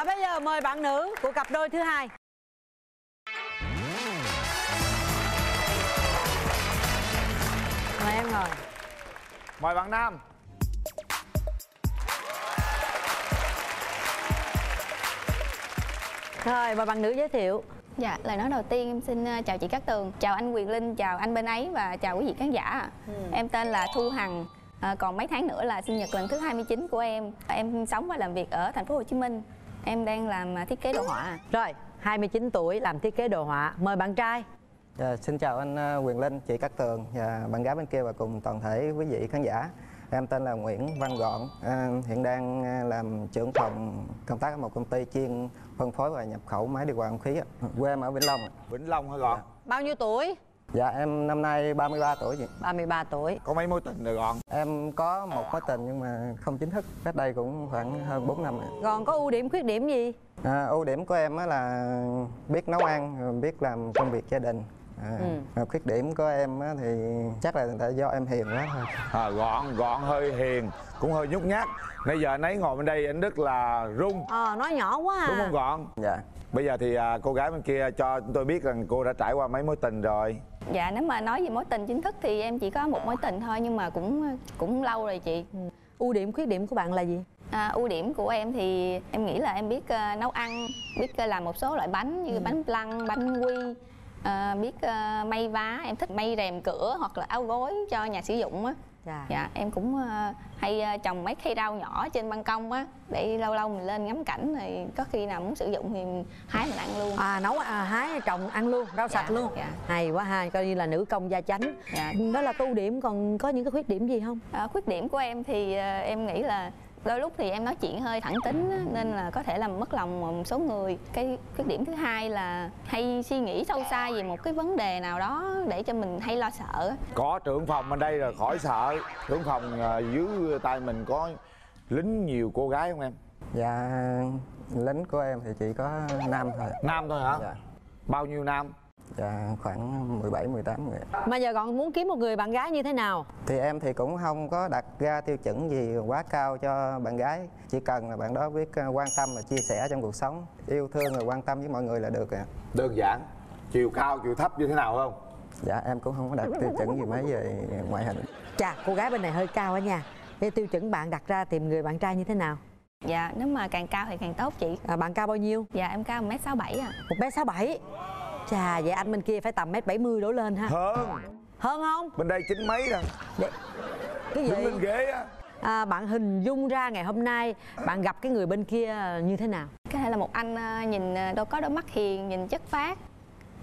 Và bây giờ mời bạn nữ của cặp đôi thứ hai. Mời em ngồi. Mời bạn nam. Rồi, mời bạn nữ giới thiệu. Dạ, lời nói đầu tiên em xin chào chị Cát Tường, chào anh Quyền Linh, chào anh bên ấy và chào quý vị khán giả. Em tên là Thu Hằng, còn mấy tháng nữa là sinh nhật lần thứ 29 của em. Em sống và làm việc ở thành phố Hồ Chí Minh. Em đang làm thiết kế đồ họa. Rồi, 29 tuổi làm thiết kế đồ họa. Mời bạn trai. Dạ, xin chào anh Quyền Linh, chị Cát Tường và bạn gái bên kia và cùng toàn thể quý vị khán giả. Em tên là Nguyễn Văn Gọn, hiện đang làm trưởng phòng công tác ở một công ty chuyên phân phối và nhập khẩu máy điều hòa không khí. Quê em ở Vĩnh Long. Vĩnh Long hả Gọn? Dạ. Bao nhiêu tuổi? Dạ em năm nay 33 tuổi chị. 33 tuổi. Có mấy mối tình rồi Gọn? Em có một mối tình nhưng mà không chính thức. Cách đây cũng khoảng hơn 4 năm rồi. Gọn có ưu điểm khuyết điểm gì? Ưu điểm của em là biết nấu ăn, biết làm công việc gia đình. Khuyết điểm của em thì chắc là do em hiền quá thôi. Gọn hơi hiền, cũng hơi nhút nhát. Bây giờ anh ấy ngồi bên đây anh rất là run. Nói nhỏ quá à. Đúng không Gọn? Dạ. Bây giờ thì cô gái bên kia cho chúng tôi biết rằng cô đã trải qua mấy mối tình rồi. Dạ, nếu mà nói về mối tình chính thức thì em chỉ có một mối tình thôi, nhưng mà cũng lâu rồi chị. Ưu điểm khuyết điểm của bạn là gì? Ưu điểm của em thì em nghĩ là em biết nấu ăn, biết làm một số loại bánh như bánh lăng, bánh quy. Biết may vá, em thích may rèm cửa hoặc là áo gối cho nhà sử dụng á. Dạ. Dạ, em cũng hay trồng mấy cây rau nhỏ trên ban công á, để lâu lâu mình lên ngắm cảnh, thì có khi nào muốn sử dụng thì mình hái mình ăn luôn. Hái trồng ăn luôn, rau dạ, sạch luôn. Dạ. Hay quá ha, coi như là nữ công gia chánh. Dạ. Đó là ưu điểm, còn có những cái khuyết điểm gì không? Khuyết điểm của em thì em nghĩ là đôi lúc thì em nói chuyện hơi thẳng tính nên là có thể làm mất lòng một số người. Cái khuyết điểm thứ hai là hay suy nghĩ sâu xa về một cái vấn đề nào đó để cho mình hay lo sợ. Có trưởng phòng ở đây rồi khỏi sợ. Trưởng phòng dưới tay mình có lính nhiều cô gái không em? Dạ, lính của em thì chỉ có nam thôi. Nam thôi hả? Dạ. Bao nhiêu nam? Dạ, khoảng 17-18 người. Mà giờ còn muốn kiếm một người bạn gái như thế nào? Thì em thì cũng không có đặt ra tiêu chuẩn gì quá cao cho bạn gái. Chỉ cần là bạn đó biết quan tâm và chia sẻ trong cuộc sống, yêu thương và quan tâm với mọi người là được ạ. Đơn giản, chiều cao, chiều thấp như thế nào không? Dạ, em cũng không có đặt tiêu chuẩn gì mấy về ngoại hình. Chà, cô gái bên này hơi cao á nha. Thế tiêu chuẩn bạn đặt ra tìm người bạn trai như thế nào? Dạ, nếu mà càng cao thì càng tốt chị. Bạn cao bao nhiêu? Dạ, em cao 1m67 ạ. 1m67? Chà, vậy anh bên kia phải tầm 1m70 đổ lên ha. Hơn không? Bên đây chín mấy rồi. Cái gì? Đứng lên ghế á. Bạn hình dung ra ngày hôm nay bạn gặp cái người bên kia như thế nào? Có thể là một anh nhìn có đôi mắt hiền, nhìn chất phác,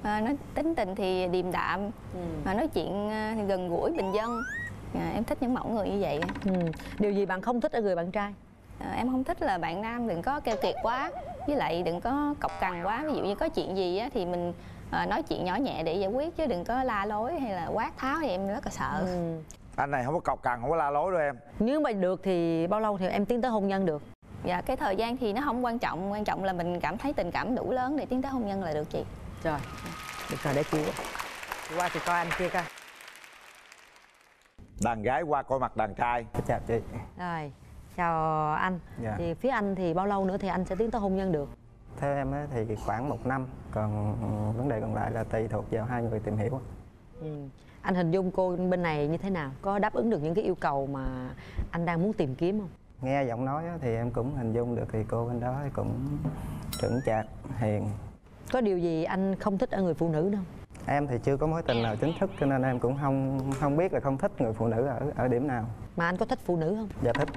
nói tính tình thì điềm đạm, nói chuyện thì gần gũi, bình dân. Em thích những mẫu người như vậy. Điều gì bạn không thích ở người bạn trai? Em không thích là bạn nam đừng có keo kiệt quá, với lại đừng có cọc cằn quá. Ví dụ như có chuyện gì á, thì mình nói chuyện nhỏ nhẹ để giải quyết, chứ đừng có la lối hay là quát tháo thì em rất là sợ. Anh này không có cọc cằn, không có la lối đâu em. Nếu mà được thì bao lâu thì em tiến tới hôn nhân được? Dạ, cái thời gian thì nó không quan trọng, quan trọng là mình cảm thấy tình cảm đủ lớn để tiến tới hôn nhân là được chị. Rồi, được rồi, để chị qua thì coi anh kia coi. Đàn gái qua coi mặt đàn trai. Chào chị. Rồi. Chào anh. Dạ. Thì phía anh thì bao lâu nữa thì anh sẽ tiến tới hôn nhân được? Theo em thì khoảng 1 năm. Còn vấn đề còn lại là tùy thuộc vào hai người tìm hiểu. Anh hình dung cô bên này như thế nào? Có đáp ứng được những cái yêu cầu mà anh đang muốn tìm kiếm không? Nghe giọng nói thì em cũng hình dung được thì cô bên đó cũng chững chạc, hiền. Có điều gì anh không thích ở người phụ nữ đâu? Em thì chưa có mối tình nào chính thức cho nên em cũng không biết là không thích người phụ nữ ở điểm nào. Mà anh có thích phụ nữ không? Dạ thích.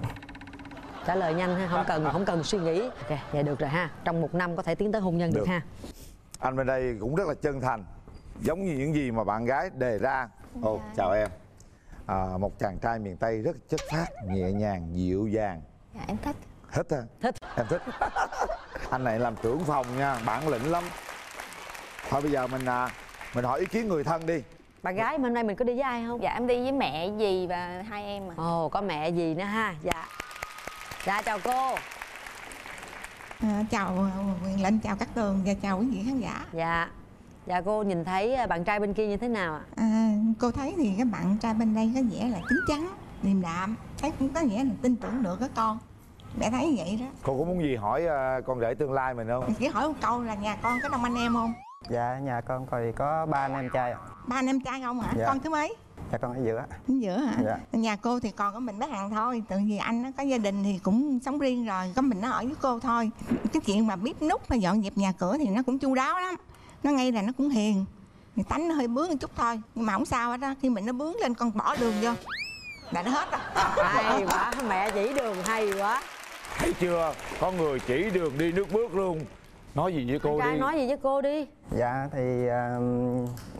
Trả lời nhanh ha, không cần suy nghĩ. Ok, vậy được rồi ha. Trong 1 năm có thể tiến tới hôn nhân được ha. Anh bên đây cũng rất là chân thành, giống như những gì mà bạn gái đề ra. Chào em. Một chàng trai miền Tây rất chất phác, nhẹ nhàng, dịu dàng. Dạ, em thích. Thích hả? Thích. Em thích. Anh này làm trưởng phòng nha, bản lĩnh lắm. Thôi bây giờ mình hỏi ý kiến người thân đi. Bạn gái hôm nay mình có đi với ai không? Dạ, em đi với mẹ dì và hai em ạ. Ồ, có mẹ dì nữa ha. Dạ. Dạ chào cô. Chào Quyền Linh, chào Cát Tường và chào quý vị khán giả. Dạ. Dạ, cô nhìn thấy bạn trai bên kia như thế nào ạ? Cô thấy thì các bạn trai bên đây có vẻ là chín chắn, điềm đạm. Thấy cũng có nghĩa là tin tưởng được các con. Mẹ thấy vậy đó. Cô có muốn gì hỏi con rể tương lai mình không? Chỉ hỏi một câu là nhà con có đông anh em không? Dạ, nhà con thì có 3 anh em trai. 3 anh em trai không hả? Dạ. Con thứ mấy? Dạ, con ở giữa. Ở giữa hả? Dạ. Nhà cô thì còn có mình với Hằng thôi. Tự vì anh nó có gia đình thì cũng sống riêng rồi, có mình nó ở với cô thôi. Cái chuyện mà bếp nút mà dọn dẹp nhà cửa thì nó cũng chu đáo lắm. Nó ngay là nó cũng hiền. Thì tánh nó hơi bướng một chút thôi, nhưng mà không sao hết đó. Khi mình nó bướng lên con bỏ đường vô là nó hết rồi. Hay quá, mẹ chỉ đường hay quá. Thấy chưa, có người chỉ đường đi nước bước luôn. Nói gì với cô đi. Nói gì với cô đi. Dạ thì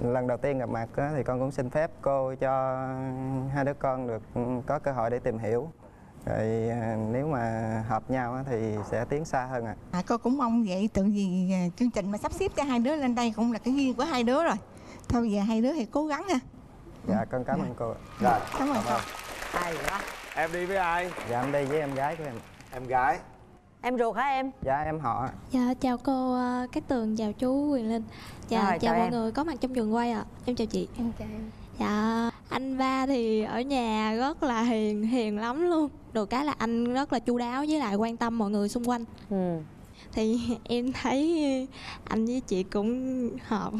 lần đầu tiên gặp mặt thì con cũng xin phép cô cho hai đứa con được có cơ hội để tìm hiểu. Rồi nếu mà hợp nhau thì sẽ tiến xa hơn ạ. À, cô cũng mong vậy, tự vì chương trình mà sắp xếp cho hai đứa lên đây cũng là cái duyên của hai đứa rồi. Thôi giờ hai đứa thì cố gắng ha. Dạ con cảm ơn cô. Rồi. Cảm ơn cô. Hay quá. Em đi với ai? Dạ em đi với em gái của em. Em gái. Em ruột hả em? Dạ em họ. Dạ chào cô Cát Tường, chào chú Quyền Linh. Dạ rồi, chào mọi người có mặt trong trường quay ạ. Em chào chị. Em chào em. Dạ anh ba thì ở nhà rất là hiền lắm luôn. Được cái là anh rất là chu đáo với lại quan tâm mọi người xung quanh. Thì em thấy anh với chị cũng hợp.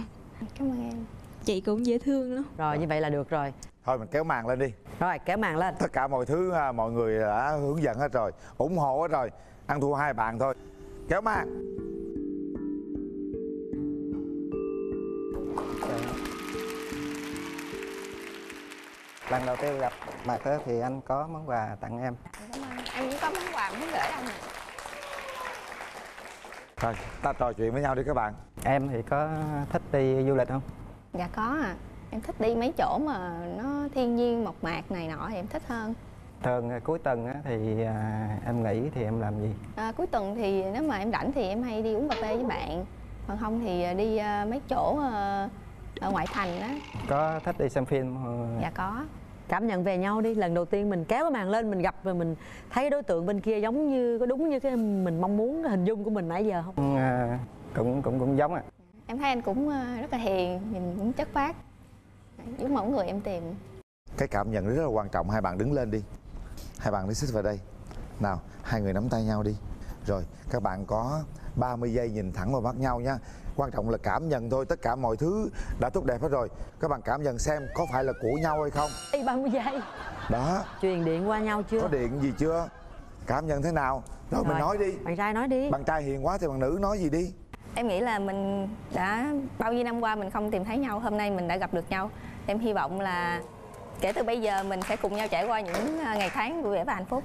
Cảm ơn em. Chị cũng dễ thương lắm. Rồi như vậy là được rồi. Thôi mình kéo màn lên đi. Rồi kéo màn lên. Tất cả mọi thứ mọi người đã hướng dẫn hết rồi, ủng hộ hết rồi. Ăn thua hai bàn thôi. Kéo màn. Lần đầu tiên gặp mặt thì anh có món quà tặng em. Cảm ơn. Anh cũng có món quà muốn gửi anh. Thôi, ta trò chuyện với nhau đi các bạn. Em thì có thích đi du lịch không? Dạ có ạ. Em thích đi mấy chỗ mà nó thiên nhiên mộc mạc này nọ thì em thích hơn. Thường cuối tuần thì em nghỉ thì em làm gì? Cuối tuần thì nếu mà em rảnh thì em hay đi uống cà phê với bạn. Còn không thì đi mấy chỗ ở ngoại thành á. Có thích đi xem phim? Dạ có. Cảm nhận về nhau đi. Lần đầu tiên mình kéo cái màn lên, mình gặp và mình thấy đối tượng bên kia giống như có đúng như cái mình mong muốn, cái hình dung của mình nãy giờ không? Cũng giống ạ. Em thấy anh cũng rất là hiền, nhìn cũng chất phác, giống mẫu người em tìm. Cái cảm nhận rất là quan trọng. Hai bạn đứng lên đi. Hai bạn đi xích vào đây. Nào, hai người nắm tay nhau đi. Rồi, các bạn có 30 giây nhìn thẳng vào mắt nhau nha. Quan trọng là cảm nhận thôi, tất cả mọi thứ đã tốt đẹp hết rồi. Các bạn cảm nhận xem có phải là của nhau hay không. Ê, 30 giây. Đó. Truyền điện qua nhau chưa? Có điện gì chưa? Cảm nhận thế nào? Rồi mình nói đi. Bạn trai nói đi. Bạn trai hiền quá thì bạn nữ nói gì đi. Em nghĩ là mình đã bao nhiêu năm qua mình không tìm thấy nhau. Hôm nay mình đã gặp được nhau. Em hy vọng là kể từ bây giờ mình sẽ cùng nhau trải qua những ngày tháng vui vẻ và hạnh phúc.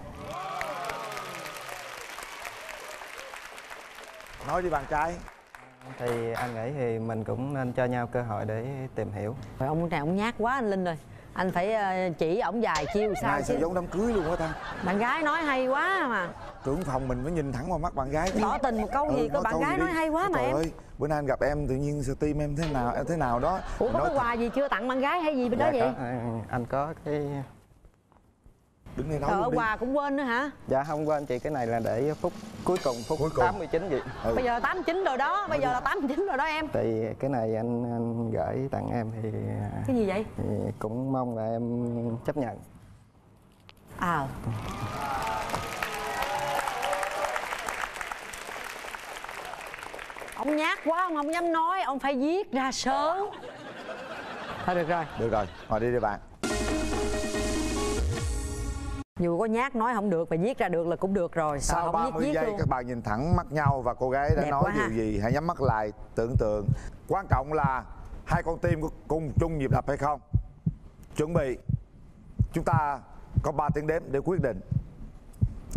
Nói đi bạn trai. Thì anh nghĩ thì mình cũng nên cho nhau cơ hội để tìm hiểu. Rồi ông này ông nhát quá anh Linh rồi. Anh phải chỉ ổng vài chiêu sao chứ. Giống đám cưới luôn á ta. Bạn gái nói hay quá mà. Trưởng phòng mình mới nhìn thẳng vào mắt bạn gái chứ. Tỏ tình một câu gì cơ, bạn gái nói hay quá mà em. Bữa nay anh gặp em tự nhiên tim em thế nào đó. Ủa có cái quà gì chưa tặng bạn gái hay gì bên đó vậy? Anh có cái đứng đây nói quà cũng quên nữa hả? Dạ không quên chị, cái này là để phút cuối cùng, phút 89 vậy. Bây giờ là 89 rồi đó, bây giờ là 89 rồi đó em. Thì cái này anh gửi tặng em thì cái gì vậy? Cũng mong là em chấp nhận. À. Ông nhát quá, ông không dám nói, ông phải viết ra sớm. Thôi được rồi. Được rồi, ngồi đi đi bạn. Dù có nhát nói không được mà viết ra được là cũng được rồi. Sau 30 giây các bạn nhìn thẳng mắt nhau và cô gái đã nói điều gì, hãy nhắm mắt lại tưởng tượng. Quan trọng là hai con tim có cùng chung nhịp đập hay không. Chuẩn bị. Chúng ta có 3 tiếng đếm để quyết định.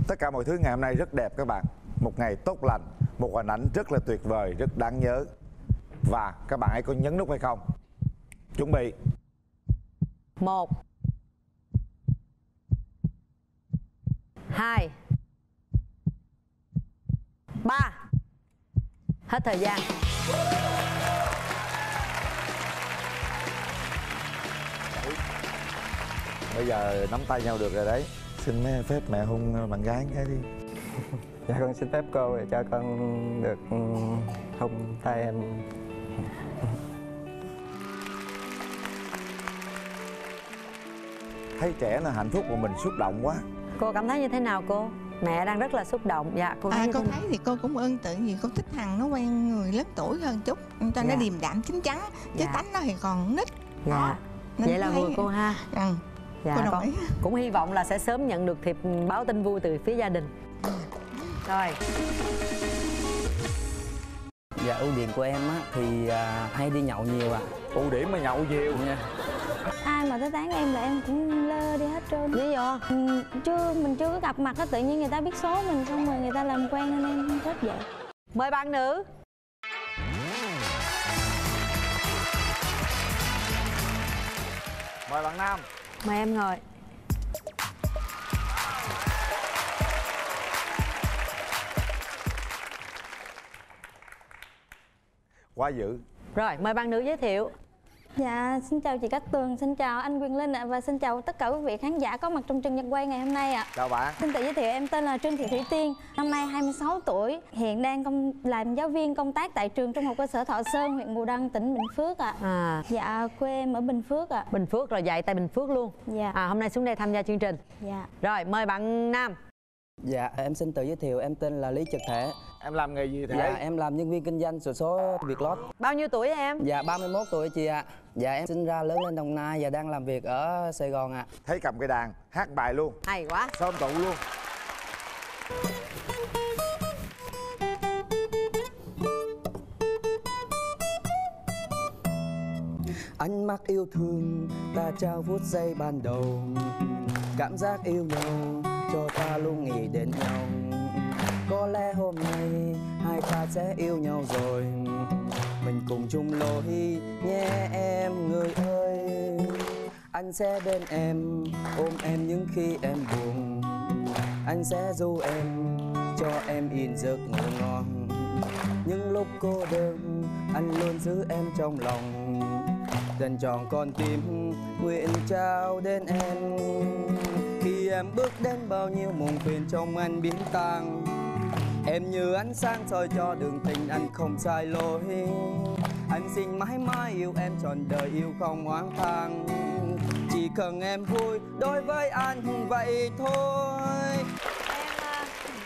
Tất cả mọi thứ ngày hôm nay rất đẹp các bạn. Một ngày tốt lành, một hình ảnh rất là tuyệt vời, rất đáng nhớ. Và các bạn hãy có nhấn nút hay không. Chuẩn bị. 1 2 3. Hết thời gian. Bây giờ nắm tay nhau được rồi đấy. Xin phép mẹ hôn bạn gái cái đi. Dạ con xin phép cô để cho con được hôn tay em. Thấy trẻ là hạnh phúc mà mình xúc động quá. Cô cảm thấy như thế nào cô? Mẹ đang rất là xúc động. Dạ cô thấy con thấy thì cô cũng ơn tự nhiên cô thích Hằng, nó quen người lớn tuổi hơn chút cho nó điềm đạm chín chắn, chứ tánh nó thì còn nít. Dạ. Vậy là vừa cô ha. Ừ. Dạ con cũng hy vọng là sẽ sớm nhận được thiệp báo tin vui từ phía gia đình. Rồi. Dạ ưu điểm của em á thì hay đi nhậu nhiều ạ. Ưu điểm mà nhậu nhiều nha. Ai mà tới tán em là em cũng lơ đi hết trơn. Lý do? Mình chưa có gặp mặt á, tự nhiên người ta biết số mình xong rồi người ta làm quen nên em không thích vậy. Mời bạn nữ. Mời bạn nam. Mời em ngồi. Quá dữ. Rồi, mời bạn nữ giới thiệu. Dạ, xin chào chị Cát Tường, xin chào anh Quyền Linh ạ, và xin chào tất cả quý vị khán giả có mặt trong chương trình quay ngày hôm nay ạ. Chào bạn. Xin tự giới thiệu, em tên là Trương Thị Thủy Tiên, năm nay 26 tuổi, hiện đang làm giáo viên công tác tại trường trung học cơ sở Thọ Sơn, huyện Bù Đăng, tỉnh Bình Phước ạ. Dạ, quê em ở Bình Phước ạ. Bình Phước rồi dạy tại Bình Phước luôn. Dạ. Hôm nay xuống đây tham gia chương trình. Dạ. Rồi, mời bạn nam. Dạ, em xin tự giới thiệu, em tên là Lý Trực Thể. Em làm nghề gì thế? Dạ, em làm nhân viên kinh doanh sổ số Việt Lót. Bao nhiêu tuổi em? Dạ, 31 tuổi chị ạ. Dạ, em sinh ra lớn lên Đồng Nai và đang làm việc ở Sài Gòn ạ. Thấy cầm cái đàn, hát bài luôn. Hay quá. Sôm tụ luôn. Ánh mắt yêu thương ta trao phút giây ban đầu, cảm giác yêu nhau cho ta luôn nghĩ đến nhau. Có lẽ hôm nay hai ta sẽ yêu nhau rồi, mình cùng chung lối nhé em người ơi. Anh sẽ bên em, ôm em những khi em buồn, anh sẽ du em, cho em yên giấc ngủ ngon. Những lúc cô đơn, anh luôn giữ em trong lòng, dành tròn con tim nguyện trao đến em. Khi em bước đến bao nhiêu muộn phiền trong anh biến tan, em như ánh sáng soi cho đường tình anh không sai lối. Anh xin mãi mãi yêu em trọn đời, yêu không oán thang, chỉ cần em vui đối với anh vậy thôi.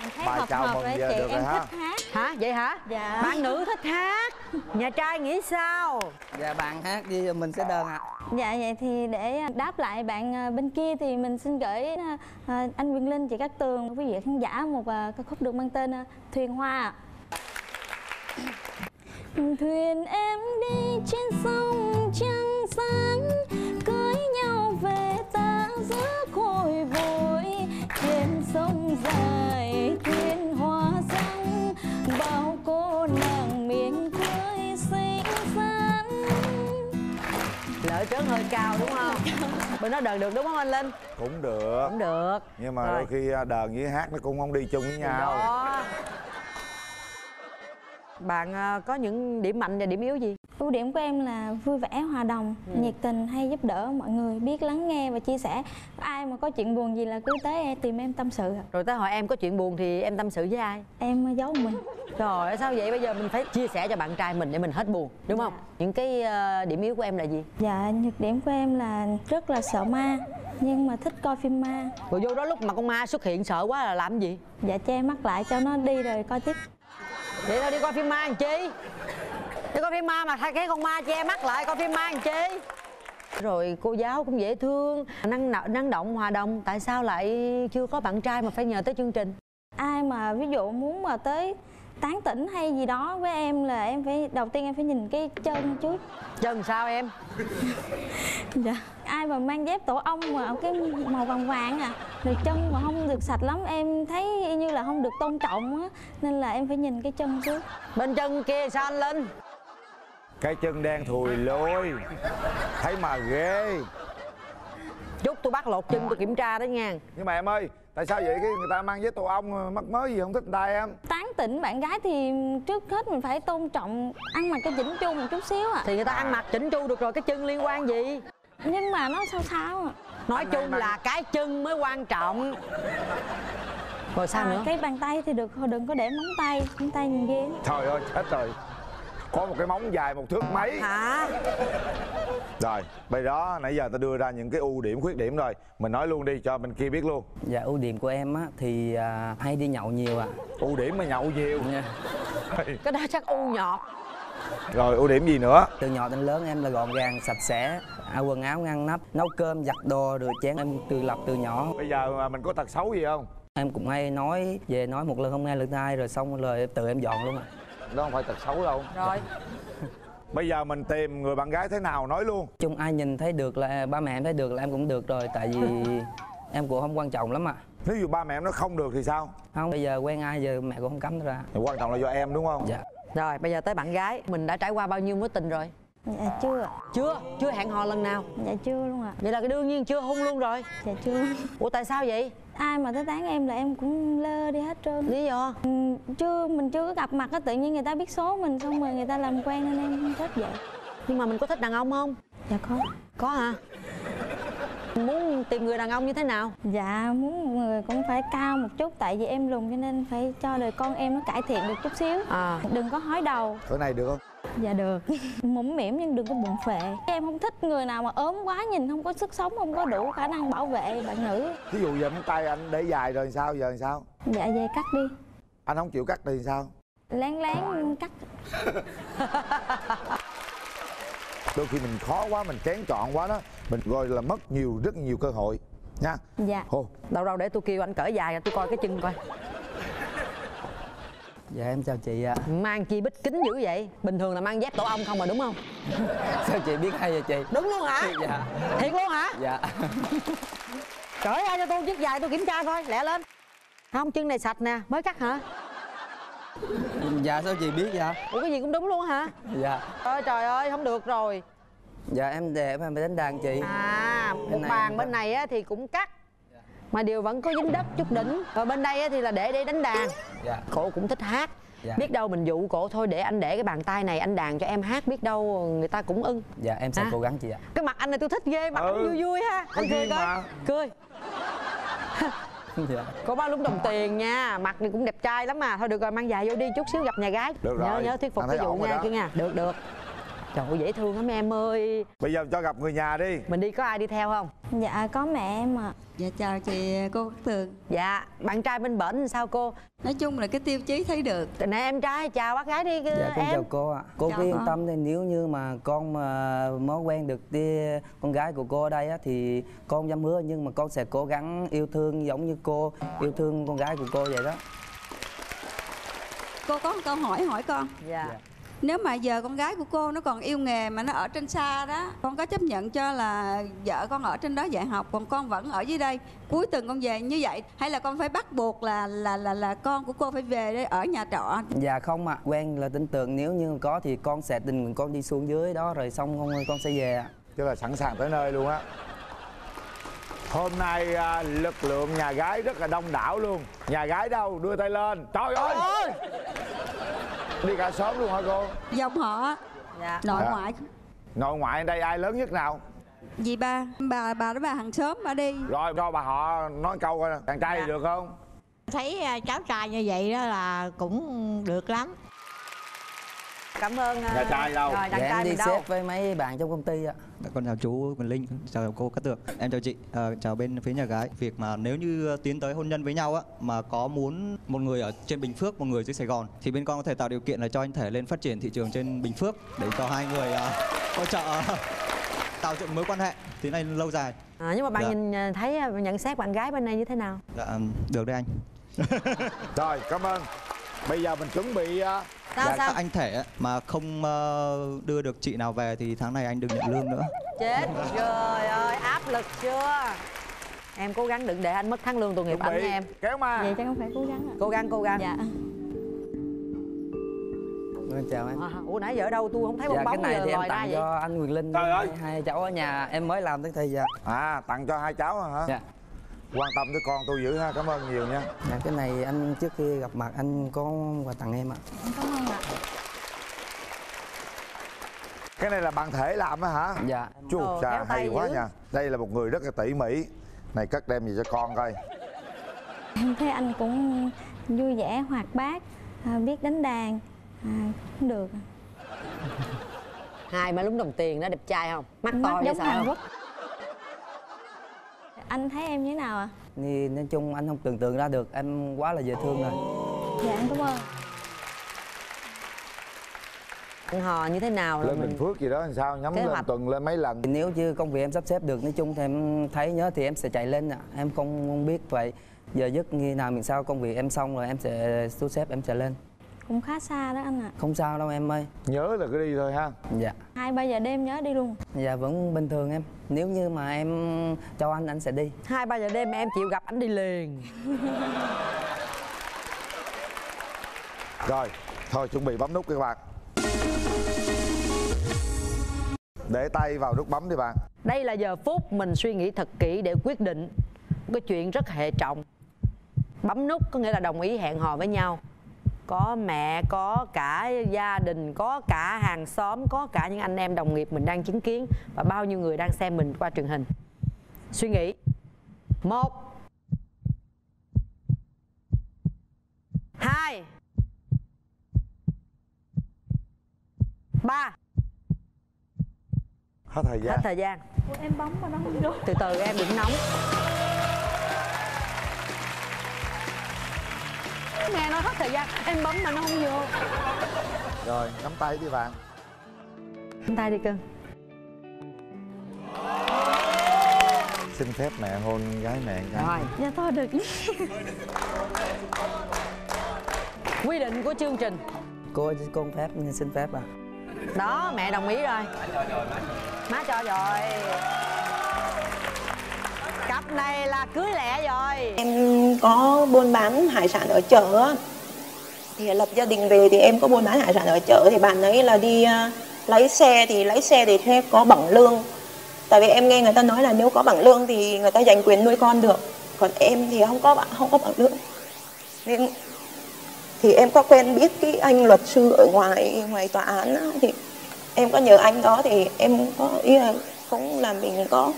Em thấy bài hợp chào hợp đấy chị, em hả? Thích hát. Hả? Vậy hả? Dạ. Bạn nữ thích hát, nhà trai nghĩ sao? Dạ bạn hát đi rồi mình sẽ đơn ạ. Dạ vậy thì để đáp lại bạn bên kia thì mình xin gửi anh Quyền Linh, chị Cát Tường, quý vị khán giả một ca khúc được mang tên Thuyền Hoa. Thuyền em đi trên sông trăng sáng, cưới nhau về ta giữa khôi vội. Trên sông dài thuyền hoa răng, bao cô nàng miền quê xinh xắn. Lợi trớn hơi cao đúng không? Bên nó đờn được đúng không anh Linh? Cũng được. Cũng được. Nhưng mà đôi khi đờn với hát nó cũng không đi chung với nhau. Đó. Bạn có những điểm mạnh và điểm yếu gì? Ưu điểm của em là vui vẻ, hòa đồng, nhiệt tình, hay giúp đỡ mọi người, biết lắng nghe và chia sẻ. Ai mà có chuyện buồn gì là cứ tới em, tìm em tâm sự. Rồi tới hỏi em có chuyện buồn thì em tâm sự với ai? Em giấu mình. Trời ơi sao vậy, bây giờ mình phải chia sẻ cho bạn trai mình để mình hết buồn, đúng không? Những cái điểm yếu của em là gì? Dạ, nhược điểm của em là rất là sợ ma, nhưng mà thích coi phim ma. Rồi vô đó lúc mà con ma xuất hiện sợ quá là làm gì? Dạ che mắt lại cho nó đi rồi coi tiếp. Vậy thôi đi coi phim ma làm chi? Đi coi phim ma mà thay cái con ma che mắt lại coi phim ma làm chi? Rồi cô giáo cũng dễ thương, năng động, hòa đồng. Tại sao lại chưa có bạn trai mà phải nhờ tới chương trình? Ai mà ví dụ muốn mà tới tán tỉnh hay gì đó với em là em phải đầu tiên em phải nhìn cái chân trước. Chân sao em? Dạ. Ai mà mang dép tổ ong mà cái màu vàng vàng à, được chân mà không được sạch lắm, em thấy y như là không được tôn trọng á, nên là em phải nhìn cái chân trước. Bên chân kia sao anh Linh? Cái chân đen thùi lôi, thấy mà ghê. Chút tôi bắt lột chân tôi kiểm tra đó nha. Nhưng mà em ơi, tại sao vậy? Cái người ta mang dép tổ ong mắc mới gì không thích người ta em? Tán tỉnh bạn gái thì trước hết mình phải tôn trọng, ăn mặc cái chỉnh chu một chút xíu ạ. Thì người ta ăn mặc chỉnh chu được rồi, cái chân liên quan gì? Nhưng mà nó sao sao ạ? Nói chung là cái chân mới quan trọng. Rồi sao nữa? Cái bàn tay thì được, đừng có để móng tay, móng tay nhìn ghê. Trời ơi, hết rồi. có một cái móng dài 1 thước mấy. Hả? Rồi, bây đó nãy giờ ta đưa ra những cái ưu điểm, khuyết điểm rồi. Mình nói luôn đi cho bên kia biết luôn. Dạ, ưu điểm của em á thì hay đi nhậu nhiều ạ. Ưu điểm mà nhậu nhiều. Dạ. Cái đó chắc u nhọt. Rồi, ưu điểm gì nữa? Từ nhỏ đến lớn em là gọn gàng, sạch sẽ, quần áo ngăn nắp, nấu cơm, giặt đồ, rửa chén, em tự lập từ nhỏ. Bây giờ mình có tật xấu gì không? Em cũng hay nói, về nói một lần không nghe lần hai rồi xong lời tự em dọn luôn ạ. Đó không phải tật xấu đâu. Rồi. Bây giờ mình tìm người bạn gái thế nào nói luôn. Chung ai nhìn thấy được là ba mẹ em thấy được là em cũng được rồi. Tại vì em cũng không quan trọng lắm ạ. Nếu dù ba mẹ em nó không được thì sao? Không, bây giờ quen ai giờ mẹ cũng không cấm ra. Quan trọng là do em đúng không? Dạ. Rồi bây giờ tới bạn gái. Mình đã trải qua bao nhiêu mối tình rồi? Dạ chưa. Chưa? Chưa hẹn hò lần nào? Dạ chưa luôn ạ. Vậy là đương nhiên chưa hôn luôn rồi? Dạ chưa. Ủa tại sao vậy? Ai mà tới tán em là em cũng lơ đi hết trơn. Lý do? Chưa, mình chưa có gặp mặt á, tự nhiên người ta biết số mình xong rồi người ta làm quen nên em không thích vậy. Nhưng mà mình có thích đàn ông không? Dạ có. Có hả? Muốn tìm người đàn ông như thế nào? Dạ muốn người cũng phải cao một chút, tại vì em lùn cho nên phải cho đời con em nó cải thiện được chút xíu. À. Đừng có hói đầu. Cỡ này được không? Dạ được. Mũm mỉm nhưng đừng có bụng phệ. Em không thích người nào mà ốm quá, nhìn không có sức sống, không có đủ khả năng bảo vệ bạn nữ. Ví dụ giờ móng tay anh để dài rồi sao giờ sao? Dạ về cắt đi. Anh không chịu cắt thì sao? Lén lén cắt. Đôi khi mình khó quá, mình kén chọn quá đó, mình gọi là mất nhiều, rất nhiều cơ hội nha. Dạ. Ô. Đâu đâu để tôi kêu anh cỡ dài, tôi coi cái chân coi. Dạ em chào chị ạ. Mang chi bích kính dữ vậy? Bình thường là mang dép tổ ong không mà đúng không? Sao chị biết hay vậy chị? Đúng luôn hả? Dạ. Thiệt luôn hả? Dạ. Cởi ra cho tôi chiếc dài tôi kiểm tra coi, lẹ lên. Không, chân này sạch nè, mới cắt hả? Dạ sao chị biết vậy? Ủa cái gì cũng đúng luôn hả? Dạ. Ôi trời ơi không được rồi. Dạ em đẹp em phải đánh đàn chị. À một bàn bên này á thì cũng cắt mà điều vẫn có dính đất chút đỉnh. Rồi bên đây á thì là để đánh đàn. Dạ. Cổ cũng thích hát. Dạ. Biết đâu mình dụ cổ thôi, để anh để cái bàn tay này anh đàn cho em hát, biết đâu người ta cũng ưng. Dạ em sẽ cố gắng chị ạ. Cái mặt anh này tôi thích ghê, mặt anh vui vui ha. Anh cười coi. Cười. Dạ. Có bao lúc đồng tiền nha, mặt này cũng đẹp trai lắm mà. Thôi được rồi mang dài vô đi, chút xíu gặp nhà gái. Được rồi. Nhớ thuyết phục cái vụ nha kia nha. Được được. Trời ơi dễ thương lắm em ơi. Bây giờ cho gặp người nhà đi. Mình đi có ai đi theo không? Dạ có mẹ em ạ. Dạ chào chị cô Cát Tường. Dạ bạn trai bên bển sao cô? Nói chung là cái tiêu chí thấy được. Nè em trai chào bác gái đi. Dạ con em. Chào cô ạ. Cô cứ yên tâm thì nếu như mà con mới quen được con gái của cô ở đây á, thì con dám hứa nhưng mà con sẽ cố gắng yêu thương giống như cô yêu thương con gái của cô vậy đó. Cô có một câu hỏi hỏi con. Dạ. Dạ. Nếu mà giờ con gái của cô nó còn yêu nghề mà nó ở trên xa đó, con có chấp nhận cho là vợ con ở trên đó dạy học còn con vẫn ở dưới đây, cuối tuần con về như vậy, hay là con phải bắt buộc là con của cô phải về đây ở nhà trọ? Dạ không ạ. Quen là tin tưởng, nếu như có thì con sẽ tình nguyện con đi xuống dưới đó rồi xong con sẽ về ạ. Chứ là sẵn sàng tới nơi luôn á. Hôm nay lực lượng nhà gái rất là đông đảo luôn. Nhà gái đâu? Đưa tay lên. Trời ơi. Đi cả xóm luôn hả cô? Dòng họ. Dạ. Nội ngoại. Nội ngoại ở đây ai lớn nhất nào? Dì ba. Bà đó bà hàng xóm bà đi. Rồi cho bà họ nói câu coi đàn trai thì được không? Thấy cháu trai như vậy đó là cũng được lắm. Cảm ơn. Nhà trai đâu? Rồi, đàn trai em đi đâu? Xếp với mấy bạn trong công ty ạ. Con chào chú Quyền Linh, chào cô Cát Tường. Em chào chị, chào bên phía nhà gái. Việc mà nếu như tiến tới hôn nhân với nhau á, mà có muốn một người ở trên Bình Phước, một người dưới Sài Gòn, thì bên con có thể tạo điều kiện là cho anh Thể lên phát triển thị trường trên Bình Phước để cho hai người hỗ trợ tạo dựng mối quan hệ tiến hành lâu dài. Nhưng mà bạn nhìn thấy nhận xét bạn gái bên này như thế nào? Dạ, được đấy anh. Rồi, cảm ơn. Bây giờ mình chuẩn bị. Sao anh Thể mà không đưa được chị nào về thì tháng này anh đừng nhận lương nữa. Chết trời ơi, áp lực chưa? Em cố gắng đừng để anh mất tháng lương tội nghiệp anh nha em. Kéo mà. Vậy chứ không phải cố gắng à. Cố gắng. Dạ. Em chào em. Ủa nãy giờ ở đâu tôi không thấy bóng bóng. Cái này thì em tặng cho anh Quyền Linh. Trời ơi. Hai cháu ở nhà em mới làm tới thời giờ. À tặng cho hai cháu hả? Dạ. Quan tâm tới con tôi dữ ha, cảm ơn nhiều nha. Dạ, cái này anh trước khi gặp mặt anh có quà tặng em ạ. Cảm ơn ạ. Cái này là bạn Thể làm á hả? Dạ. Chú cha hay quá nha. Đây là một người rất là tỉ mỉ. Này cất đem gì cho con coi. Em thấy anh cũng vui vẻ, hoạt bát, biết đánh đàn, cũng được. Hai má lúng đồng tiền đó, đẹp trai không? Mắt to giống Hàn Quốc. Anh thấy em như thế nào ạ? Thì nói chung anh không tưởng tượng ra được, em quá là dễ thương rồi. Dạ anh cảm ơn. Anh Hò như thế nào? Lên Bình Phước gì đó làm sao? Nhắm lên tuần lên mấy lần. Nếu như công việc em sắp xếp được, nói chung thì em thấy nhớ thì em sẽ chạy lên ạ. Em không biết vậy. Giờ giấc như nào mình sao công việc em xong rồi em sẽ thu xếp em sẽ lên. Cũng khá xa đó anh ạ. Không sao đâu em ơi. Nhớ là cứ đi thôi ha. Dạ. 2-3 giờ đêm nhớ đi luôn. Dạ vẫn bình thường em. Nếu như mà em cho anh sẽ đi. 2-3 giờ đêm em chịu gặp anh đi liền. Rồi, thôi chuẩn bị bấm nút các bạn. Để tay vào nút bấm đi bạn. Đây là giờ phút mình suy nghĩ thật kỹ để quyết định một cái chuyện rất hệ trọng. Bấm nút có nghĩa là đồng ý hẹn hò với nhau. Có mẹ, có cả gia đình, có cả hàng xóm, có cả những anh em đồng nghiệp mình đang chứng kiến. Và bao nhiêu người đang xem mình qua truyền hình. Suy nghĩ. 1 2 3. Hết thời gian. Hết thời gian. Ủa, em bấm mà nó không được. Từ từ em đừng nóng. Nghe nói hết thời gian, em bấm mà nó không vô. Rồi, nắm tay đi bạn. Nắm tay đi cưng. Xin phép mẹ hôn gái mẹ. Rồi, dạ thôi được. Quy định của chương trình. Cô phép, xin phép à. Đó, mẹ đồng ý rồi. Má cho rồi. Cặp này là cưới lẹ rồi. Em có buôn bán hải sản ở chợ. Thì lập gia đình về thì em có buôn bán hải sản ở chợ. Thì bạn ấy là đi lấy xe thì sẽ có bảng lương. Tại vì em nghe người ta nói là nếu có bảng lương thì người ta giành quyền nuôi con được. Còn em thì không có bảng lương. Nên thì em có quen biết cái anh luật sư ở ngoài tòa án đó. Thì em có nhờ anh đó thì em có ý là cũng là mình có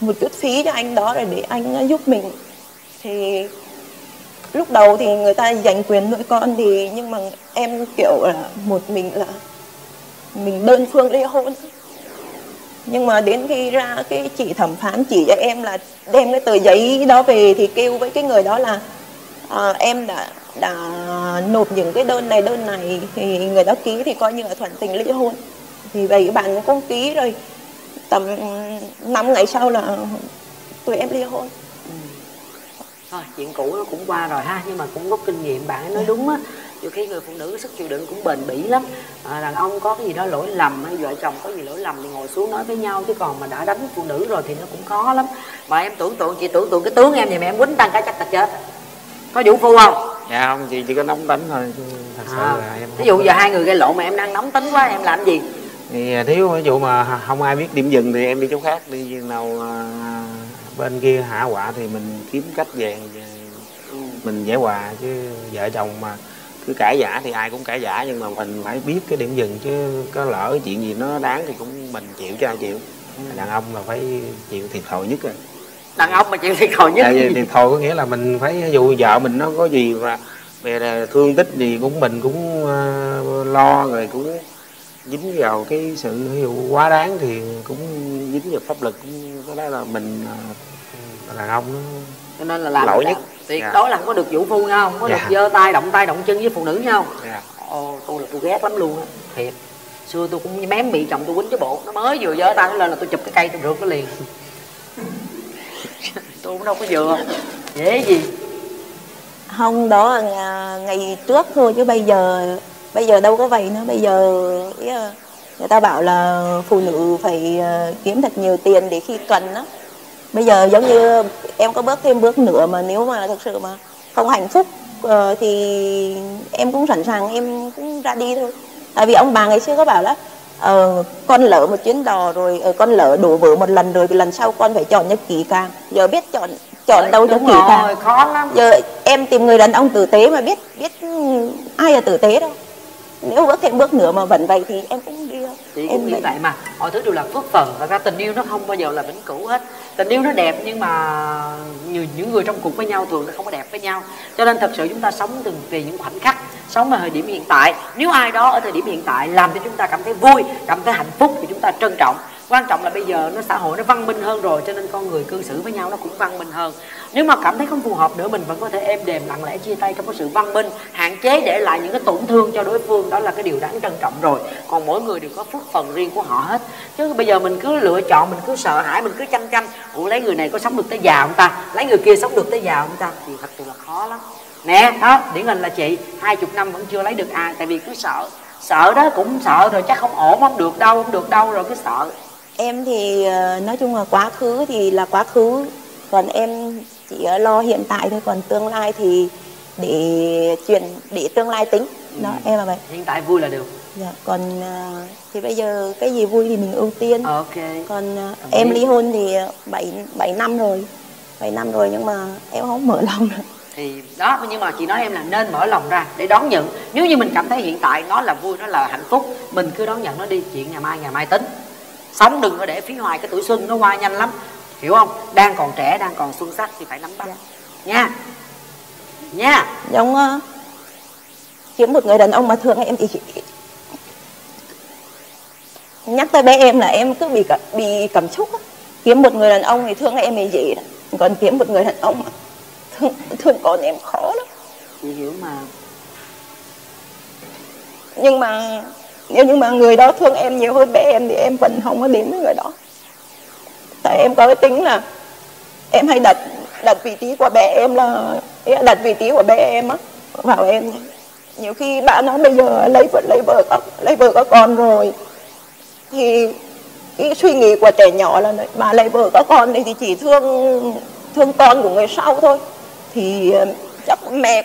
một chút phí cho anh đó rồi để anh giúp mình. Thì lúc đầu thì người ta giành quyền nuôi con thì nhưng mà em kiểu là một mình là mình đơn phương ly hôn. Nhưng mà đến khi ra cái chị thẩm phán chỉ cho em là đem cái tờ giấy đó về thì kêu với cái người đó là em đã nộp những cái đơn này thì người đó ký thì coi như là thuận tình ly hôn. Thì vậy bạn cũng ký rồi. Tầm 5 ngày sau là tụi em ly hôn. Thôi chuyện cũ nó cũng qua rồi ha. Nhưng mà cũng rút kinh nghiệm, bạn ấy nói đúng á. Nhiều khi người phụ nữ sức chịu đựng cũng bền bỉ lắm. Đàn ông có cái gì đó lỗi lầm hay vợ chồng có gì lỗi lầm thì ngồi xuống nói với nhau. Chứ còn mà đã đánh phụ nữ rồi thì nó cũng khó lắm. Mà em tưởng tượng cái tướng em vậy mà em quýnh tăng cái chắc là chết. Có vũ phu không? Dạ không, chị chỉ có nóng tính thôi. Thật sự là em. Ví dụ giờ hai người gây lộn mà em đang nóng tính quá em làm gì? Thì thiếu ví dụ mà không ai biết điểm dừng thì em đi chỗ khác, đi nào bên kia hạ họa thì mình kiếm cách về mình giải hòa. Chứ vợ chồng mà cứ cãi vã thì ai cũng cãi vã, nhưng mà mình phải biết cái điểm dừng chứ có lỡ chuyện gì nó đáng thì cũng mình chịu chứ ai chịu. Đàn ông là phải chịu thiệt thòi nhất rồi. Đàn ông mà chịu thiệt thòi nhất. Thiệt thòi có nghĩa là mình phải, ví dụ vợ mình nó có gì mà về thương tích gì cũng mình cũng lo, rồi cũng dính vào cái sự hiểu quá đáng thì cũng dính vào pháp luật, cũng có lẽ là mình là đàn ông nó cho nên là lỗi nhất. Tuyệt đối là không có được vũ phu nhau, không có được giơ tay động chân với phụ nữ nhau. Ồ tôi là tôi ghét lắm luôn á, thiệt. Xưa tôi cũng mém bị chồng tôi quýnh chứ bộ, nó mới vừa giơ tay nó lên là tôi chụp cái cây tôi rượt nó liền. Tôi cũng đâu có dừa dễ gì. Không, đó là ngày trước thôi chứ bây giờ đâu có vậy nữa. Bây giờ người ta bảo là phụ nữ phải kiếm thật nhiều tiền để khi cần đó. Bây giờ giống như em có bước thêm bước nữa mà nếu mà thật sự mà không hạnh phúc thì em cũng sẵn sàng em cũng ra đi thôi. Tại vì ông bà ngày xưa có bảo là con lỡ một chuyến đò rồi, con lỡ đổ vỡ một lần rồi thì lần sau con phải chọn cho kỹ càng. Giờ biết chọn đâu cho kỹ càng, khó lắm. Giờ em tìm người đàn ông tử tế mà biết ai là tử tế đâu. Nếu có thêm bước nữa mà vẫn vậy thì em cũng đi. Chị cũng như vậy mà, mọi thứ đều là phước phần. Và ra tình yêu nó không bao giờ là vĩnh cửu hết. Tình yêu nó đẹp nhưng mà những người trong cuộc với nhau thường nó không có đẹp với nhau. Cho nên thật sự chúng ta sống từng về những khoảnh khắc, sống ở thời điểm hiện tại. Nếu ai đó ở thời điểm hiện tại làm cho chúng ta cảm thấy vui, cảm thấy hạnh phúc thì chúng ta trân trọng. Quan trọng là bây giờ nó xã hội nó văn minh hơn rồi, cho nên con người cư xử với nhau nó cũng văn minh hơn. Nếu mà cảm thấy không phù hợp nữa, mình vẫn có thể êm đềm lặng lẽ chia tay trong cái sự văn minh, hạn chế để lại những cái tổn thương cho đối phương. Đó là cái điều đáng trân trọng rồi. Còn mỗi người đều có phước phần riêng của họ hết. Chứ bây giờ mình cứ lựa chọn, mình cứ sợ hãi, mình cứ chăm ủa lấy người này có sống được tới già không ta, lấy người kia sống được tới già không ta, thì thật sự là khó lắm. Nè đó, điển hình là chị 20 năm vẫn chưa lấy được ai, tại vì cứ sợ. Sợ đó, cũng sợ rồi chắc không ổn, không được đâu rồi cứ sợ. Em thì nói chung là quá khứ thì là quá khứ, còn em chỉ lo hiện tại thôi, còn tương lai thì để tương lai tính. Đó, em là vậy. Hiện tại vui là được. Dạ, còn thì bây giờ cái gì vui thì mình ưu tiên. Ok. Còn em ly hôn thì 7 năm rồi nhưng mà em không mở lòng rồi. Thì đó, nhưng mà chị nói em là nên mở lòng ra để đón nhận. Nếu như mình cảm thấy hiện tại nó là vui, nó là hạnh phúc, mình cứ đón nhận nó đi, chuyện ngày mai tính. Sống đừng có để phí hoài cái tuổi xuân, nó qua nhanh lắm, hiểu không? Đang còn trẻ, đang còn xuân sắc thì phải nắm bắt. Dạ. Nha giống kiếm một người đàn ông mà thương em thì nhắc tới bé em là em cứ bị cảm xúc á. Kiếm một người đàn ông thì thương em thì dễ, còn kiếm một người đàn ông mà thương con em khó lắm. Chị hiểu mà. Nhưng mà nếu như mà người đó thương em nhiều hơn bé em thì em vẫn không có đến với người đó. Tại em có cái tính là em hay đặt vị trí của bé em á vào em. Nhiều khi bạn nói bây giờ lấy vợ có con rồi thì cái suy nghĩ của trẻ nhỏ là bà lấy vợ có con thì chỉ thương con của người sau thôi. Thì chắc mẹ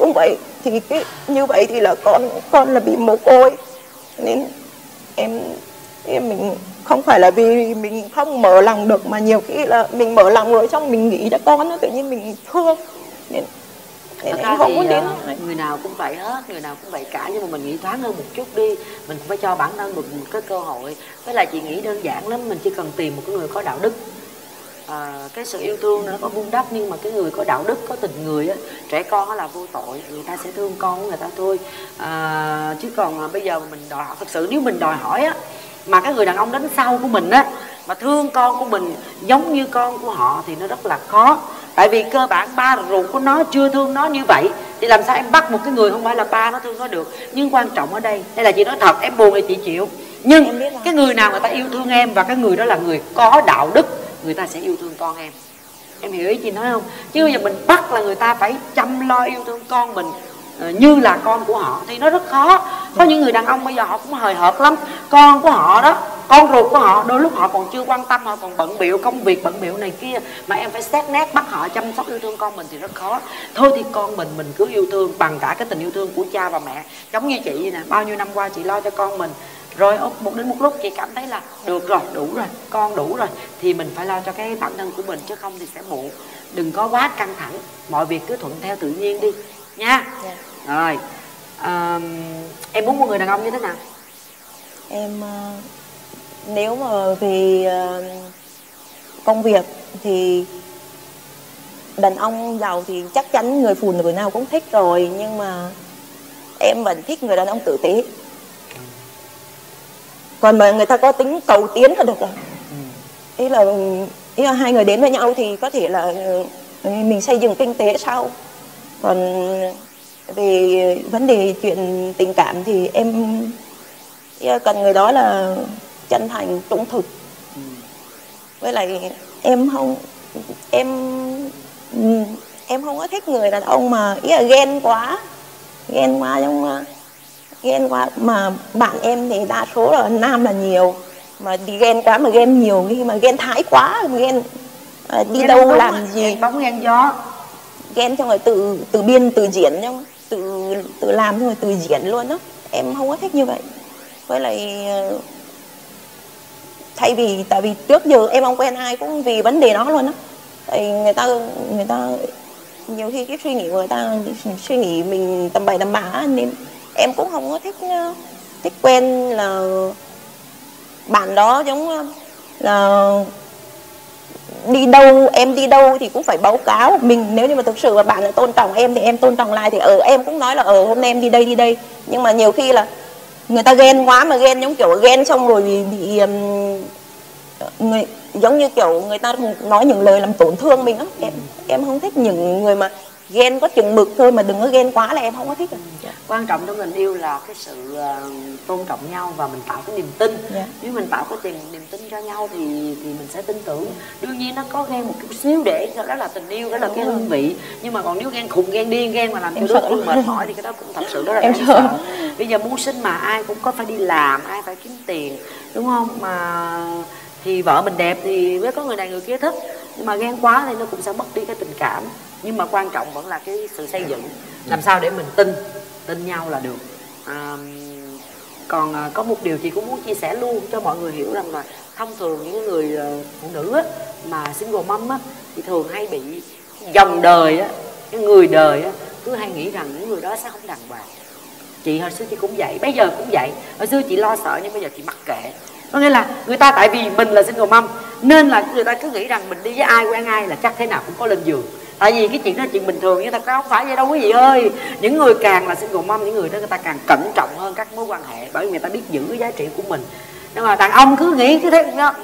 cũng vậy. Thì cái như vậy thì là con là bị mồ côi. Nên mình không phải là vì mình không mở lòng được, mà nhiều khi là mình mở lòng rồi xong mình nghĩ cho con nó tự nhiên mình thương. Nên em không muốn đến. Người nào cũng vậy hết, người nào cũng vậy cả, nhưng mà mình nghĩ thoáng hơn một chút đi. Mình cũng phải cho bản thân một cái cơ hội. Với lại chị nghĩ đơn giản lắm, mình chỉ cần tìm một cái người có đạo đức. Cái sự yêu thương nó có vun đắp, nhưng mà cái người có đạo đức, có tình người á, trẻ con là vô tội, người ta sẽ thương con của người ta thôi. Chứ còn bây giờ mình đòi hỏi, thật sự nếu mình đòi hỏi á, mà cái người đàn ông đến sau của mình á mà thương con của mình giống như con của họ thì nó rất là khó. Tại vì cơ bản ba ruột của nó chưa thương nó như vậy, thì làm sao em bắt một cái người không phải là ba nó thương nó được. Nhưng quan trọng ở đây là chị nói thật, em buồn thì chị chịu. Nhưng cái người nào người ta yêu thương em, và cái người đó là người có đạo đức, người ta sẽ yêu thương con em. Em hiểu ý chị nói không? Chứ bây giờ mình bắt là người ta phải chăm lo yêu thương con mình như là con của họ thì nó rất khó. Có những người đàn ông bây giờ họ cũng hời hợt lắm. Con của họ đó, con ruột của họ, đôi lúc họ còn chưa quan tâm, họ còn bận bịu công việc, bận bịu này kia, mà em phải xét nét bắt họ chăm sóc yêu thương con mình thì rất khó. Thôi thì con mình cứ yêu thương bằng cả cái tình yêu thương của cha và mẹ. Giống như chị nè, bao nhiêu năm qua chị lo cho con mình rồi, đến một lúc chị cảm thấy là được rồi, đủ rồi, con đủ rồi thì mình phải lo cho cái bản thân của mình, chứ không thì sẽ muộn. Đừng có quá căng thẳng, mọi việc cứ thuận theo tự nhiên đi nha. Dạ. Rồi em muốn một người đàn ông như thế nào? Em nếu mà về công việc thì đàn ông giàu thì chắc chắn người phụ nữ nào cũng thích rồi, nhưng mà em vẫn thích người đàn ông tử tế. Còn mà người ta có tính cầu tiến là được rồi. Ý là hai người đến với nhau thì có thể là mình xây dựng kinh tế sau. Còn về vấn đề chuyện tình cảm thì em cần người đó là chân thành, trung thực. Với lại em không có thích người đàn ông mà ghen quá giống mà. Ghen quá, mà bạn em thì đa số là nam là nhiều. Mà đi ghen quá, mà ghen nhiều khi mà ghen thái quá, ghen đi ghen đâu làm gì, ghen bóng ghen gió. Ghen xong rồi tự biên, tự diễn, tự làm xong rồi tự diễn luôn đó. Em không có thích như vậy. Với lại tại vì trước giờ em không quen ai cũng vì vấn đề đó luôn đó. Tại người ta nhiều khi cái suy nghĩ của người ta, suy nghĩ mình tầm bậy tầm bạ, nên em cũng không có thích quen là bạn đó, giống là đi đâu em đi đâu thì cũng phải báo cáo mình. Nếu như mà thực sự mà bạn là tôn trọng em thì em tôn trọng lại, thì em cũng nói là hôm nay em đi đây đi đây. Nhưng mà nhiều khi là người ta ghen quá, mà ghen giống kiểu ghen xong rồi bị giống như kiểu người ta nói những lời làm tổn thương mình á. Em không thích những người mà ghen có chừng mực thôi, mà đừng có ghen quá là em không có thích rồi. Yeah. Quan trọng trong tình yêu là cái sự tôn trọng nhau và mình tạo cái niềm tin. Yeah. Nếu mình tạo cái niềm tin cho nhau thì mình sẽ tin tưởng. Đương nhiên nó có ghen một chút xíu để đó là tình yêu, đó là cái hương vị. Nhưng mà còn nếu ghen khùng, ghen điên, ghen mà làm em cho đối mệt mỏi thì cái đó cũng thật sự đó là em sợ. Bây giờ mưu sinh mà ai cũng có phải đi làm, ai phải kiếm tiền, đúng không? Mà thì vợ mình đẹp thì mới có người này người kia thích, nhưng mà ghen quá thì nó cũng sẽ mất đi cái tình cảm. Nhưng mà quan trọng vẫn là cái sự xây dựng, làm sao để mình tin nhau là được. Còn có một điều chị cũng muốn chia sẻ luôn cho mọi người hiểu rằng là thông thường những người phụ nữ á, mà single mom á, thì thường hay bị dòng đời á, cái người đời á, cứ hay nghĩ rằng những người đó sẽ không đàng hoàng. Chị hồi xưa chị cũng vậy, bây giờ cũng vậy. Hồi xưa chị lo sợ nhưng bây giờ chị mặc kệ. Có nghĩa là người ta, tại vì mình là single mom nên là người ta cứ nghĩ rằng mình đi với ai quen ai là chắc thế nào cũng có lên giường. Tại vì cái chuyện đó là chuyện bình thường, nhưng thật ra không phải vậy đâu quý vị ơi. Những người càng là single mom, những người đó người ta càng cẩn trọng hơn các mối quan hệ, bởi vì người ta biết giữ cái giá trị của mình. Nhưng mà đàn ông cứ nghĩ cứ thế đó,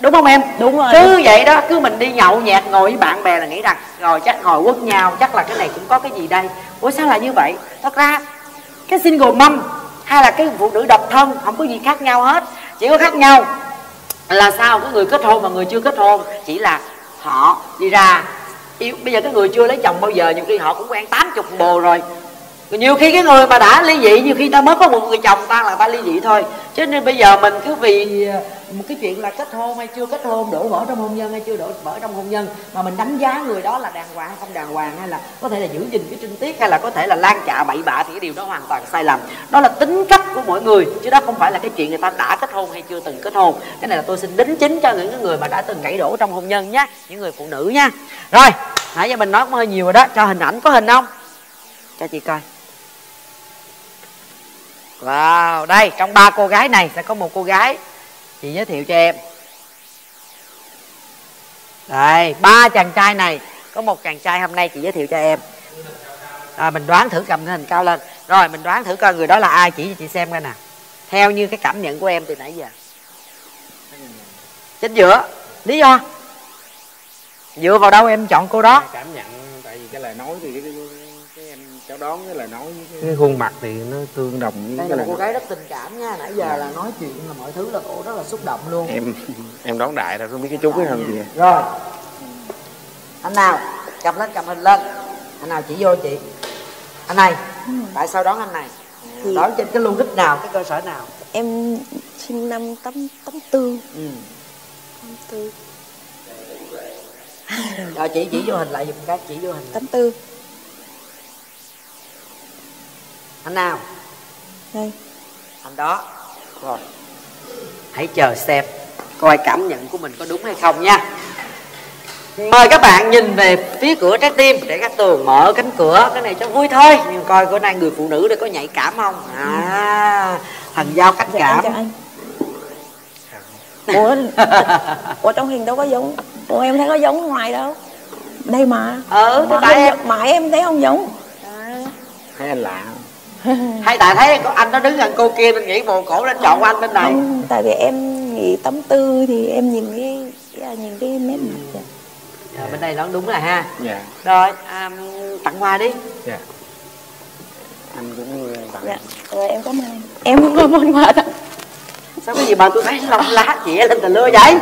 đúng không em? Đúng rồi, cứ vậy đó, cứ mình đi nhậu nhẹt ngồi với bạn bè là nghĩ rằng rồi chắc hồi quất nhau, chắc là cái này cũng có cái gì đây. Ủa sao là như vậy? Thật ra cái single mom hay là cái phụ nữ độc thân không có gì khác nhau hết, chỉ có khác nhau là sao cái người kết hôn và người chưa kết hôn, chỉ là họ đi ra yêu. Bây giờ cái người chưa lấy chồng bao giờ nhiều khi họ cũng quen 80 bồ rồi. Nhiều khi cái người mà đã ly dị, nhiều khi ta mới có một người chồng ta là ta ly dị thôi. Cho nên bây giờ mình cứ vì một cái chuyện là kết hôn hay chưa kết hôn, đổ vỡ trong hôn nhân hay chưa đổ vỡ trong hôn nhân, mà mình đánh giá người đó là đàng hoàng hay không đàng hoàng, hay là có thể là giữ gìn cái trinh tiết, hay là có thể là lan chạ bậy bạ, thì cái điều đó hoàn toàn sai lầm. Đó là tính cách của mỗi người, chứ đó không phải là cái chuyện người ta đã kết hôn hay chưa từng kết hôn. Cái này là tôi xin đính chính cho những người mà đã từng gãy đổ trong hôn nhân nhé, những người phụ nữ nha. Rồi, nãy giờ mình nói cũng hơi nhiều rồi đó, cho hình ảnh, có hình không? Cho chị coi. Wow, đây trong ba cô gái này sẽ có một cô gái chị giới thiệu cho em. Đây, ba chàng trai này có một chàng trai hôm nay chị giới thiệu cho em. Rồi mình đoán thử, cầm cái hình cao lên. Rồi mình đoán thử coi người đó là ai, chỉ cho chị xem coi nè. Theo như cái cảm nhận của em từ nãy giờ. Chính giữa. Lý do? Dựa vào đâu em chọn cô đó? Cảm nhận, tại vì cái lời nói thì cháu đoán cái lời nói cái khuôn mặt thì nó tương đồng với đây cái là cô gái rất tình cảm nha, nãy giờ là nói chuyện là mọi thứ là cổ rất là xúc động luôn. Em đoán đại rồi, không biết cái chú cái hơn gì. Rồi anh nào cầm lên, cầm hình lên, anh nào chỉ vô chị anh này. Tại sao đoán anh này? Đoán trên cái logic nào, cái cơ sở nào? Em sinh năm 84. Rồi chỉ vô hình lại giùm cái, chỉ vô hình 84. Anh nào? Đây. Anh đó. Rồi. Hãy chờ xem coi cảm nhận của mình có đúng hay không nha. Mời các bạn nhìn về phía cửa trái tim để Cát Tường mở cánh cửa. Cái này cho vui thôi, nhưng coi bữa nay người phụ nữ đây có nhạy cảm không? À, thần giao cách cảm. Ủa trong hình đâu có giống. Ủa em thấy có giống ngoài đâu. Đây mà. Mãi em thấy không giống. Thấy anh lạ. Hay tại thấy anh nó đứng gần cô kia nên nghĩ bồ cổ lên chọn anh bên này. Không, tại vì em nghĩ 84 thì em nhìn cái mép mặt rồi. Dạ, bên đây nó đúng rồi ha. Dạ. Rồi tặng hoa đi. Dạ. Anh cũng tặng. Dạ. Rồi em cảm ơn. Em cũng có món quà đó. Sao cái gì mà tôi thấy lông lá chĩa lên tà lưa vậy?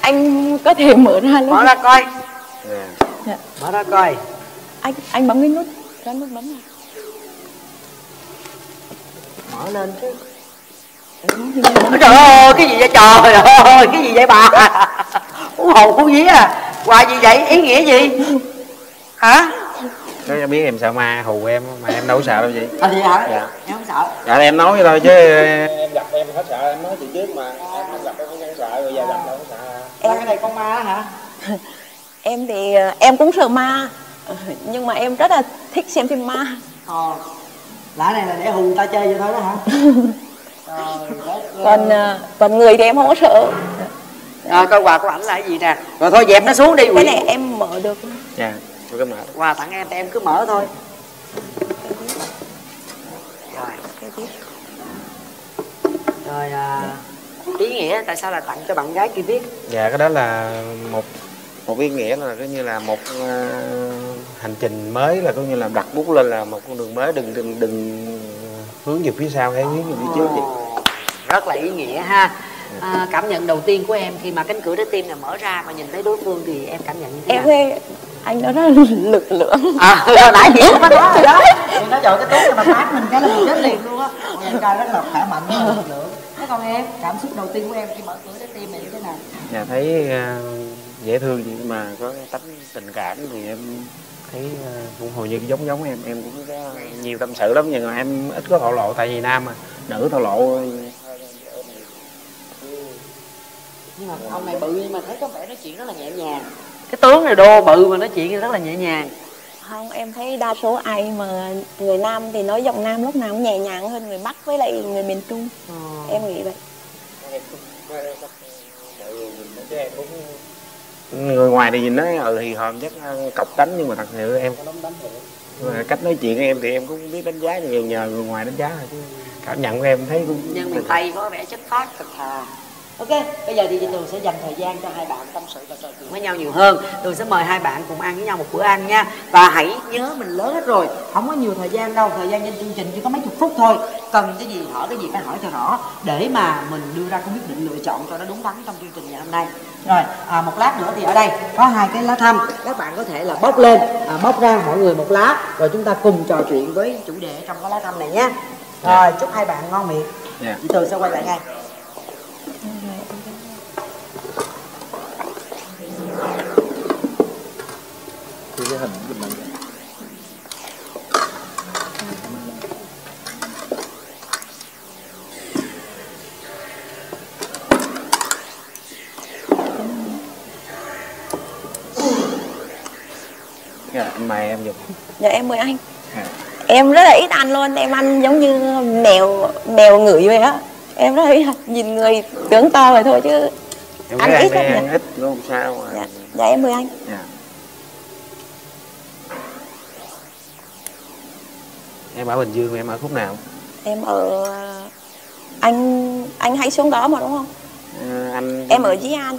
Anh có thể mở ra luôn. Mở ra coi. Dạ. Mở ra coi. Anh bấm cái nút, cái nút bấm. Mở lên chứ. Trời ơi, cái gì vậy trời ơi, cái gì vậy bà? Uống hồn uống dí à. Quà gì vậy, ý nghĩa gì? Hả? Nó biết em sợ ma, hù em, mà em đâu có sợ đâu chị. À gì hả? Dạ. Em không sợ. Dạ em nói vậy thôi chứ em gặp em hết sợ, em nói chị trước mà. Em không gặp em không sợ, rồi giờ gặp đâu có sợ. Em cái này con ma hả? Em thì em cũng sợ ma, nhưng mà em rất là thích xem phim ma. Lã này là để hù ta chơi vậy thôi đó hả? Còn người thì em không có sợ. Rồi coi quà của ảnh là cái gì nè. Rồi thôi dẹp nó xuống đi. Cái này em mở được. Dạ, tôi cứ mở. Quà tặng em thì em cứ mở thôi. Rồi. Rồi ý nghĩa tại sao là tặng cho bạn gái kia viết? Dạ cái đó là một ý nghĩa là coi như là một hành trình mới, là coi như là đặt bút lên là một con đường mới, đừng hướng về phía sau hay hướng về phía trước vậy. Rất là ý nghĩa ha. À, cảm nhận đầu tiên của em khi mà cánh cửa trái tim này mở ra mà nhìn thấy đối phương thì em cảm nhận như thế nào? Em anh đó rất là lực lượng. À, nãy chị cũng đó rồi đó. Thì nó chọn cái tốt mà phát mình cái là mình chết liền luôn á. Em trai rất là khỏe mạnh, rất là lực lượng. Thế còn em, cảm xúc đầu tiên của em khi mở cửa trái tim này như thế nào? Dạ thấy dễ thương chị, mà có tấm tình cảm thì em thấy cũng hầu như giống em cũng có nhiều tâm sự lắm, nhưng mà em ít có thổ lộ tại vì nam mà nữ thổ lộ. Nhưng mà ông này bự nhưng mà thấy có vẻ nói chuyện rất là nhẹ nhàng. Cái tướng này đô bự mà nói chuyện rất là nhẹ nhàng. Không, em thấy đa số ai mà người nam thì nói giọng nam lúc nào cũng nhẹ nhàng hơn người Bắc với lại người miền Trung. Em nghĩ vậy. Người ngoài thì nhìn nói thì họ rất cọc cánh, nhưng mà thật sự em cách nói chuyện của em thì em cũng biết đánh giá nhiều, nhờ người ngoài đánh giá rồi chứ cảm nhận của em thấy cũng. Nhưng miền Tây có vẻ chất phát thật thà. Ok, bây giờ thì Tường sẽ dành thời gian cho hai bạn tâm sự và trò chuyện với nhau nhiều hơn. Tường sẽ mời hai bạn cùng ăn với nhau một bữa ăn nha. Và hãy nhớ mình lớn hết rồi, không có nhiều thời gian đâu. Thời gian trên chương trình chỉ có mấy chục phút thôi. Cần cái gì phải hỏi cho rõ để mà mình đưa ra cái quyết định lựa chọn cho nó đúng đắn trong chương trình ngày hôm nay. Rồi, một lát nữa thì ở đây có hai cái lá thăm. Các bạn có thể là bóc lên, bóc ra mỗi người một lá. Rồi chúng ta cùng trò chuyện với chủ đề trong cái lá thăm này nhé. Rồi, chúc hai bạn ngon miệng. Chị Tường sẽ quay lại ngay. Cái hình của mình. Dạ, mày em dùng. Dạ em mời anh. Em rất là ít ăn luôn, em ăn giống như mèo ngửi vậy á. Em rất là ít, nhìn người tưởng to rồi thôi chứ em ăn ít lắm. Ăn ít luôn sao mà. Dạ, dạ em mời anh. Dạ. Em ở Bình Dương, em ở khúc nào? Em ở... Anh hãy xuống đó mà đúng không? Em ở Dĩ An.